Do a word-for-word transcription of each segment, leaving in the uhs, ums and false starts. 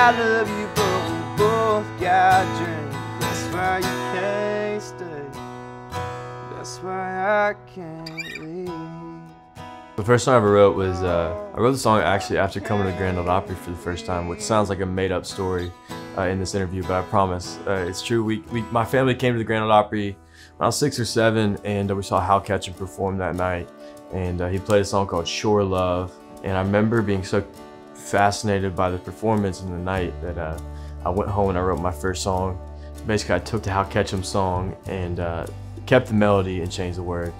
I love you, but we both got dreams. That's why you can't stay. That's why I can't leave. The first song I ever wrote was, uh, I wrote the song actually after coming to the Grand Ole Opry for the first time, which sounds like a made-up story uh, in this interview, but I promise uh, it's true. We, we, my family came to the Grand Ole Opry when I was six or seven, and uh, we saw Hal Ketchum perform that night, and uh, he played a song called Sure Love, and I remember being so fascinated by the performance in the night that uh, I went home and I wrote my first song. Basically, I took the Hal Ketchum song and uh, kept the melody and changed the words.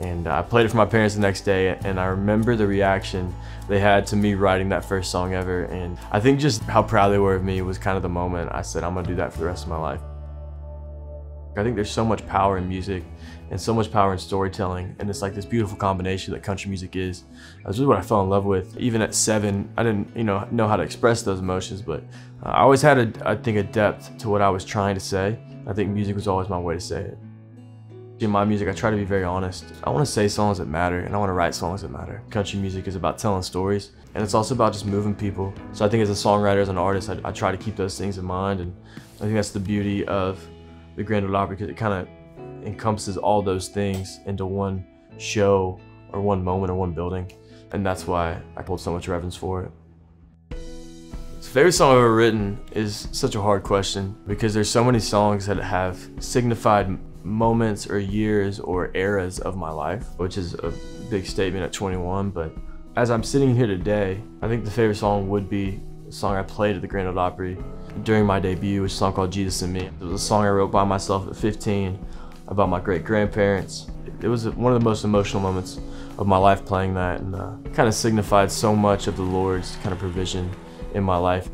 And uh, I played it for my parents the next day, and I remember the reaction they had to me writing that first song ever. And I think just how proud they were of me was kind of the moment I said, I'm gonna do that for the rest of my life. I think there's so much power in music and so much power in storytelling, and it's like this beautiful combination that country music is. That's really what I fell in love with. Even at seven, I didn't you know, know how to express those emotions, but uh, I always had, a, I think, a depth to what I was trying to say. I think music was always my way to say it. In my music, I try to be very honest. I want to say songs that matter, and I want to write songs that matter. Country music is about telling stories, and it's also about just moving people. So I think as a songwriter, as an artist, I, I try to keep those things in mind, and I think that's the beauty of the Grand Ole Opry, because it kind of encompasses all those things into one show or one moment or one building. And that's why I hold so much reverence for it. The favorite song I've ever written is such a hard question, because there's so many songs that have signified moments or years or eras of my life, which is a big statement at twenty-one. But as I'm sitting here today, I think the favorite song would be the song I played at the Grand Ole Opry during my debut, which is a song called Jesus and Me. It was a song I wrote by myself at fifteen about my great-grandparents. It was one of the most emotional moments of my life playing that, and uh, kind of signified so much of the Lord's kind of provision in my life.